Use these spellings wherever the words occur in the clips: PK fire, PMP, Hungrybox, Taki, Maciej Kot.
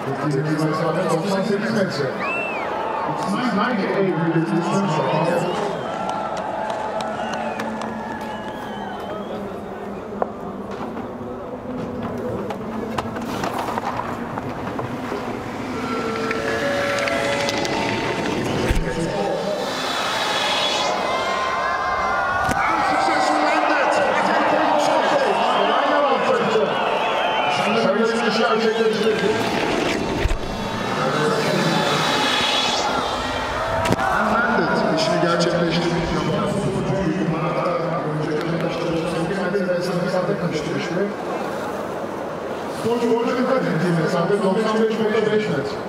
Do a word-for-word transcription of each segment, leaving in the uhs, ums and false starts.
Sporcu borcu dikkat ettiğinde sahte doksan beş nokta beş metre. Sporcu borcu dikkat ettiğinde sahte doksan beş metre.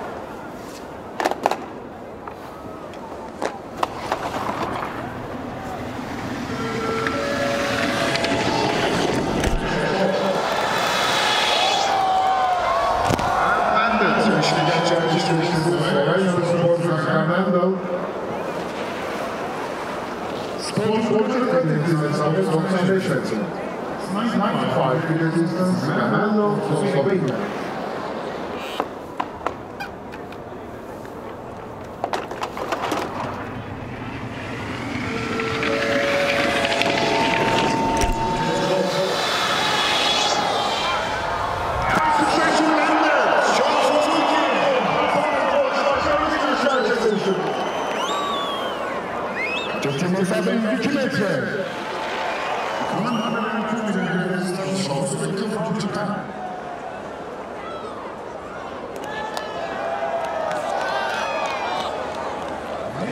ninety-five meter distance, Fernando Slovenia.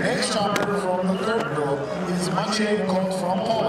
Next jumper from the third row is Maciej Kot from Poland.